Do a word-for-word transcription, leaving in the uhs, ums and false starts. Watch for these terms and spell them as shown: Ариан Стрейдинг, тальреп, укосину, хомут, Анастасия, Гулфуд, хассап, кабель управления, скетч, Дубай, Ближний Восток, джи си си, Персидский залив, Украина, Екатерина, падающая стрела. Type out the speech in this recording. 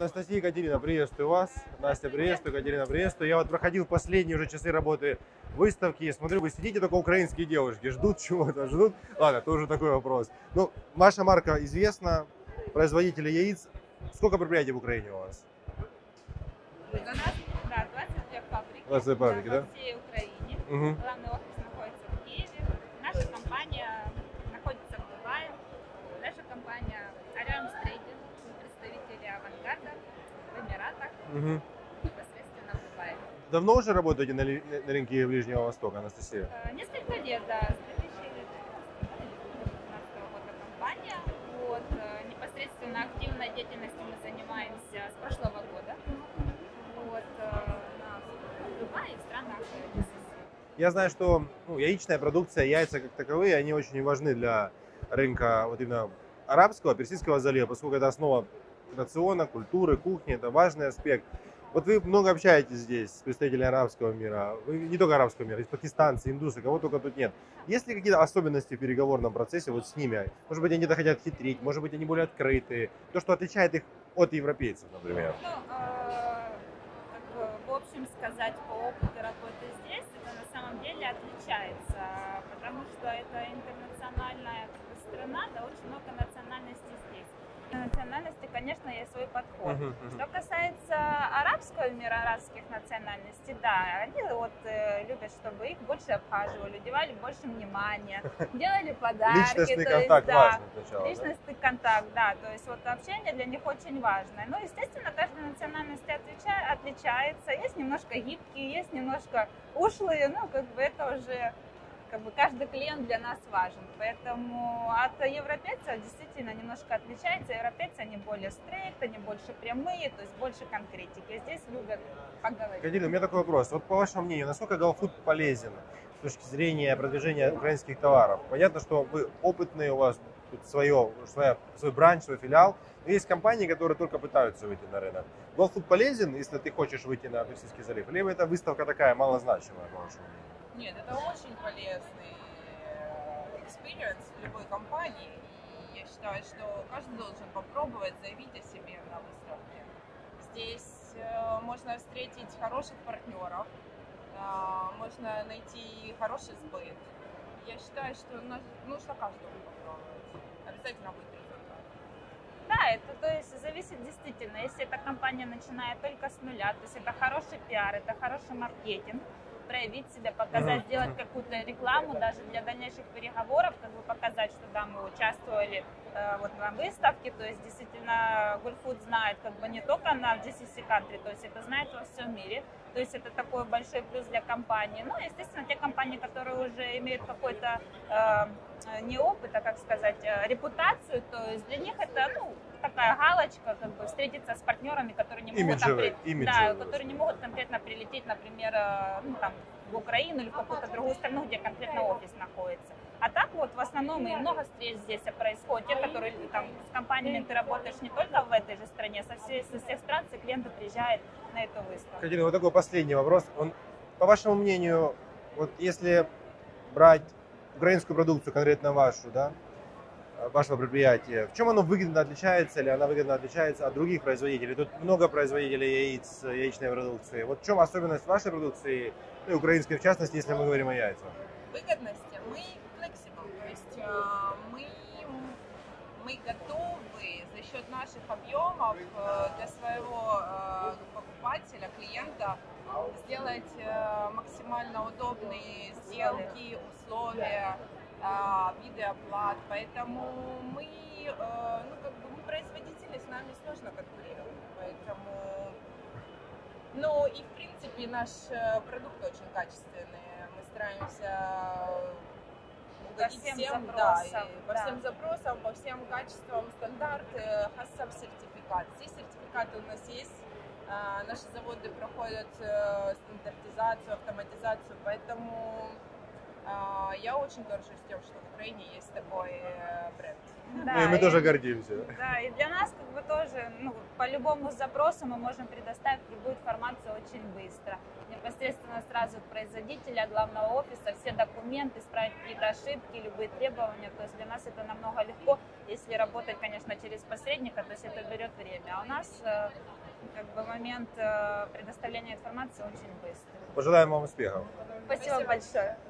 Анастасия, Екатерина, приветствую вас. Настя, приветствую. Екатерина, приветствую. Я вот проходил последние уже часы работы выставки и смотрю, вы сидите, только украинские девушки ждут чего-то, ждут. Ладно, тоже такой вопрос. Ну, ваша марка известна, производители яиц. Сколько предприятий в Украине у вас? У нас, да, двадцать две фабрики. двадцать две фабрики, да? По всей Украине. Угу. Главный офис находится в Киеве. Наша компания находится в Дубае. Наша компания Ариан Стрейдинг, представители авангарда в Эмиратах, угу. Непосредственно в Дубае. Давно уже работаете на, ли, на рынке Ближнего Востока, Анастасия? Несколько лет, да. С две тысячи девятнадцатого года компания. Вот, непосредственно активной деятельностью мы занимаемся с прошлого года. Вот, в Дубае и в странах джи си си. Я знаю, что ну, яичная продукция, яйца как таковые, они очень важны для рынка вот именно арабского, Персидского залива, поскольку это основа рациона, культуры, кухни, это важный аспект. Вот вы много общаетесь здесь с представителями арабского мира, не только арабского мира, есть пакистанцы, индусы, кого только тут нет. Есть ли какие-то особенности в переговорном процессе вот с ними? Может быть, они где-то хотят хитрить, может быть, они более открыты, то, что отличает их от европейцев, например? Ну, э, как бы, в общем сказать, по опыту работы здесь, это на самом деле отличается, потому что это интернациональная страна, да, очень много национальностей здесь. Национальности, конечно, есть свой подход. Uh-huh, uh-huh. Что касается арабского мира, арабских национальностей, да, они вот э, любят, чтобы их больше обхаживали, уделяли больше внимания, делали подарки. Личностный то контакт есть, да, сначала, личностный да? контакт, да, то есть вот общение для них очень важно. Но, естественно, каждая национальность отлича, отличается, есть немножко гибкие, есть немножко ушлые, ну, как бы это уже... Как бы каждый клиент для нас важен, поэтому от европейцев действительно немножко отличается. Европейцы они более стрейт, они больше прямые, то есть больше конкретики. Здесь любят поговорить. Екатерина, у меня такой вопрос. Вот по вашему мнению, насколько Гулфуд полезен с точки зрения продвижения украинских товаров? Понятно, что вы опытные, у вас тут свое, своя, свой бранч, свой филиал. Но есть компании, которые только пытаются выйти на рынок. Гулфуд полезен, если ты хочешь выйти на Персидский залив? Либо это выставка такая малозначимая, по вашему мнению? Нет, это очень полезный экспириенс в любой компании. И я считаю, что каждый должен попробовать заявить о себе на выставке. Здесь можно встретить хороших партнеров, можно найти хороший сбыт. Я считаю, что нужно каждому попробовать. Обязательно будет результат. Да, это то есть зависит действительно. Если эта компания начинает только с нуля, то есть это хороший пиар, это хороший маркетинг, проявить себя, показать, сделать какую-то рекламу даже для дальнейших переговоров, как бы показать, что да, мы участвовали э, вот на выставке, то есть действительно Гулфуд знает как бы не только на джи си си Country, то есть это знает во всем мире, то есть это такой большой плюс для компании. Ну, естественно, те компании, которые уже имеют какой-то э, не опыт, а, как сказать, э, репутацию, то есть для них это, ну, такая галочка, как бы встретиться с партнерами, которые не могут, имиджевые, там, имиджевые. Да, которые не могут конкретно прилететь, например, ну, там, в Украину или в какую-то другую страну, где конкретно офис находится. А так вот в основном и много встреч здесь происходит, те, которые там с компаниями ты работаешь не только в этой же стране, со, всей, со всех стран все клиенты приезжают на эту выставку. Екатерина, вот такой последний вопрос. Он, по вашему мнению, вот если брать украинскую продукцию, конкретно вашу, да, вашего предприятия, в чем оно выгодно отличается, или она выгодно отличается от других производителей? Тут много производителей яиц, яичной продукции. Вот в чем особенность вашей продукции, ну, и украинской в частности, если мы говорим о яйцах? Выгодность. Мы flexible, то есть мы, мы готовы за счет наших объемов для своего покупателя, клиента, сделать максимально удобные сделки, условия, виды оплат, поэтому мы, ну, как бы мы производители, с нами сложно конкурировать, поэтому, ну и в принципе наш продукт очень качественный, мы стараемся угодить всем, всем запросам, да, по да. всем запросам, по всем качествам, стандарты, хассап сертификат, все сертификаты у нас есть, наши заводы проходят стандартизацию, автоматизацию, поэтому я очень горжусь тем, что в Украине есть такой бренд. Да, и мы и, тоже гордимся. Да, и для нас как бы тоже, ну, по любому запросу мы можем предоставить любую информацию очень быстро. Непосредственно сразу от производителя, главного офиса, все документы, исправить какие-то ошибки, любые требования. То есть для нас это намного легко, если работать, конечно, через посредника, то есть это берет время. А у нас как бы момент предоставления информации очень быстрый. Пожелаем вам успехов. Спасибо, Спасибо. большое.